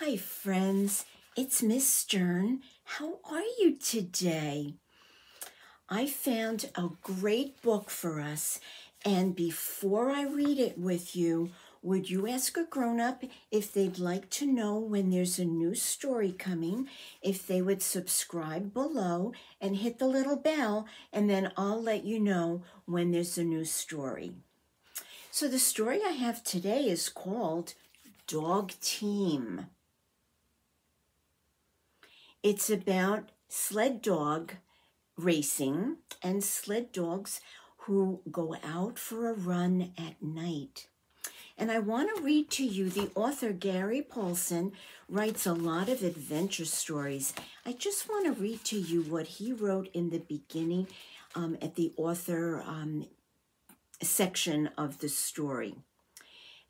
Hi friends, it's Miss Stern. How are you today? I found a great book for us, and before I read it with you, would you ask a grown-up if they'd like to know when there's a new story coming, if they would subscribe below and hit the little bell, and then I'll let you know when there's a new story. So the story I have today is called Dog Team. It's about sled dog racing and sled dogs who go out for a run at night. And I want to read to you, the author Gary Paulsen writes a lot of adventure stories. I just want to read to you what he wrote in the beginning at the author section of the story.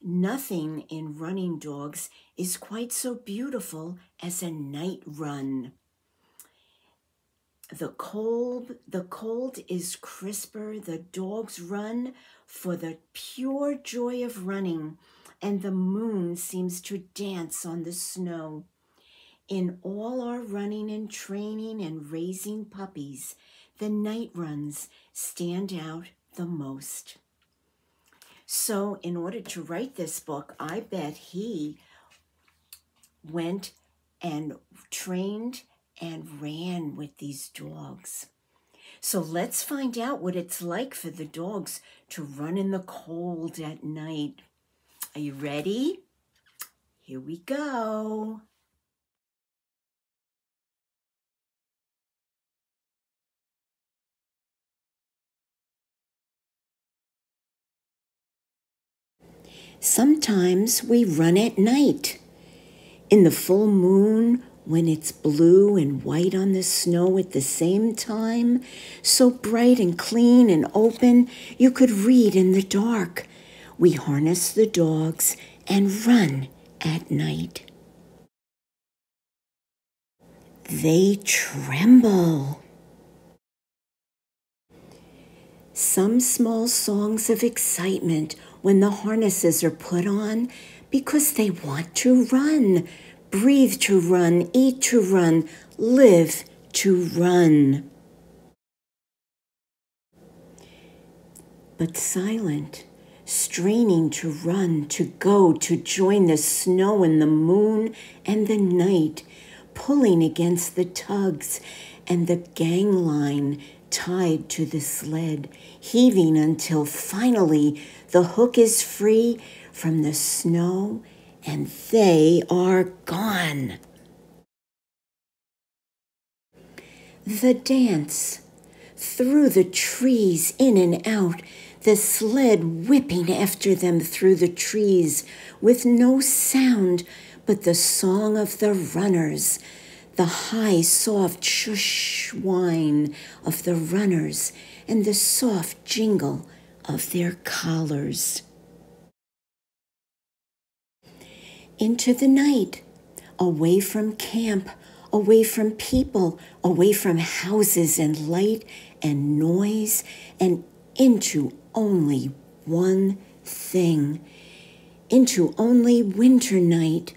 Nothing in running dogs is quite so beautiful as a night run. The cold is crisper, the dogs run for the pure joy of running, and the moon seems to dance on the snow. In all our running and training and raising puppies, the night runs stand out the most. So in order to write this book, I bet he went and trained and ran with these dogs. So let's find out what it's like for the dogs to run in the cold at night. Are you ready? Here we go. Sometimes we run at night. In the full moon, when it's blue and white on the snow at the same time, so bright and clean and open, you could read in the dark. We harness the dogs and run at night. They tremble. Some small songs of excitement when the harnesses are put on because they want to run, breathe to run, eat to run, live to run. But silent, straining to run, to go, to join the snow and the moon and the night, pulling against the tugs and the gang line tied to the sled, heaving until finally the hook is free from the snow and they are gone. The dance, through the trees, in and out, the sled whipping after them through the trees with no sound but the song of the runners, the high, soft shush whine of the runners and the soft jingle of their collars. Into the night, away from camp, away from people, away from houses and light and noise, and into only one thing, into only winter night.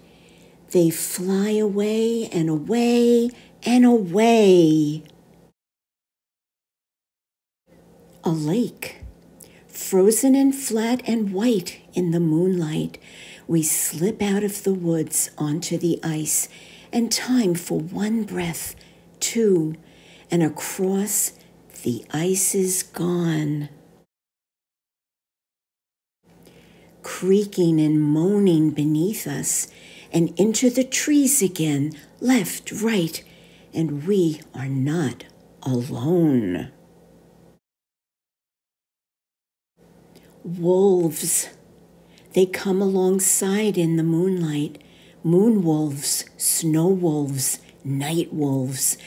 They fly away and away and away. A lake, frozen and flat and white in the moonlight, we slip out of the woods onto the ice, and time for one breath, two, and across the ice is gone. Creaking and moaning beneath us, and into the trees again, left, right, and we are not alone. Wolves. They come alongside in the moonlight. Moon wolves, snow wolves, night wolves.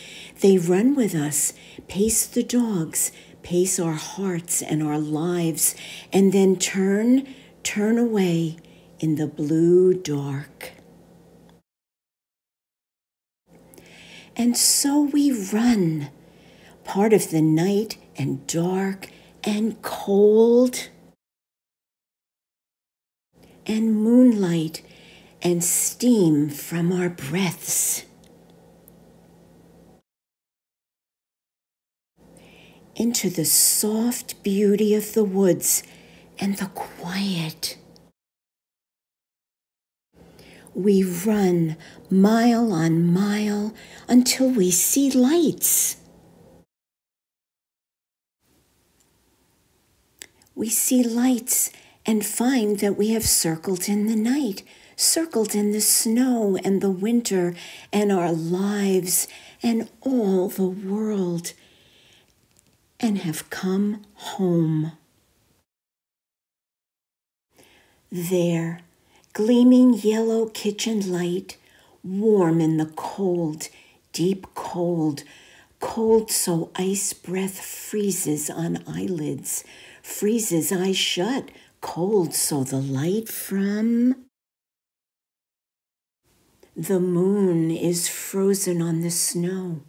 They run with us, pace the dogs, pace our hearts and our lives, and then turn away in the blue dark. And so we run, part of the night and dark and cold and moonlight and steam from our breaths. Into the soft beauty of the woods and the quiet. We run mile on mile until we see lights. We see lights and find that we have circled in the night, circled in the snow and the winter and our lives and all the world, and have come home. There, gleaming yellow kitchen light, warm in the cold, deep cold, cold so ice breath freezes on eyelids, freezes eyes shut, cold so the light from the moon is frozen on the snow.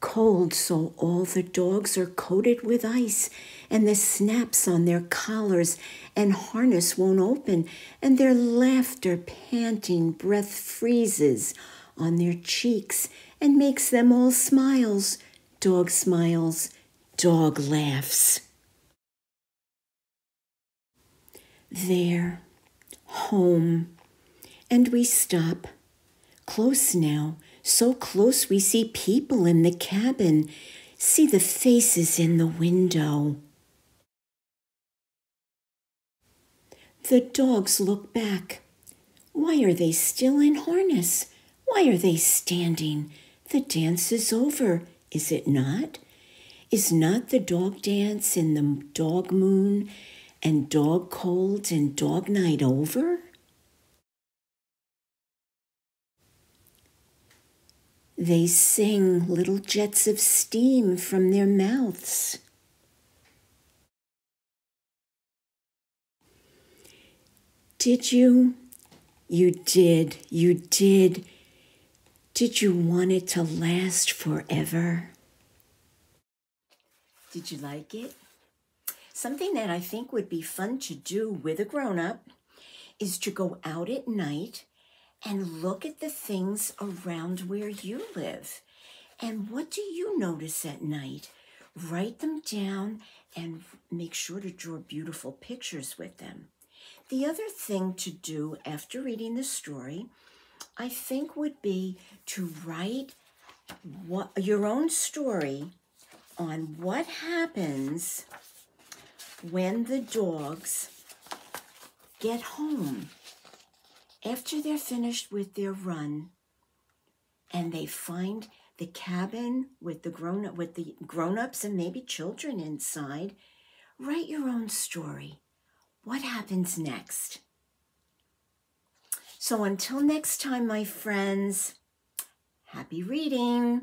Cold, so all the dogs are coated with ice, and the snaps on their collars and harness won't open, and their laughter, panting breath freezes on their cheeks and makes them all smiles, dog laughs. There, home, and we stop, close now. So close we see people in the cabin, see the faces in the window. The dogs look back. Why are they still in harness? Why are they standing? The dance is over, is it not? Is not the dog dance in the dog moon and dog cold and dog night over? They sing little jets of steam from their mouths. Did you? You did. Did you want it to last forever? Did you like it? Something that I think would be fun to do with a grown-up is to go out at night and look at the things around where you live. And what do you notice at night? Write them down and make sure to draw beautiful pictures with them. The other thing to do after reading the story, I think, would be to write your own story on what happens when the dogs get home. After they're finished with their run and they find the cabin with the grown-ups and maybe children inside, write your own story. What happens next? So until next time, my friends, happy reading.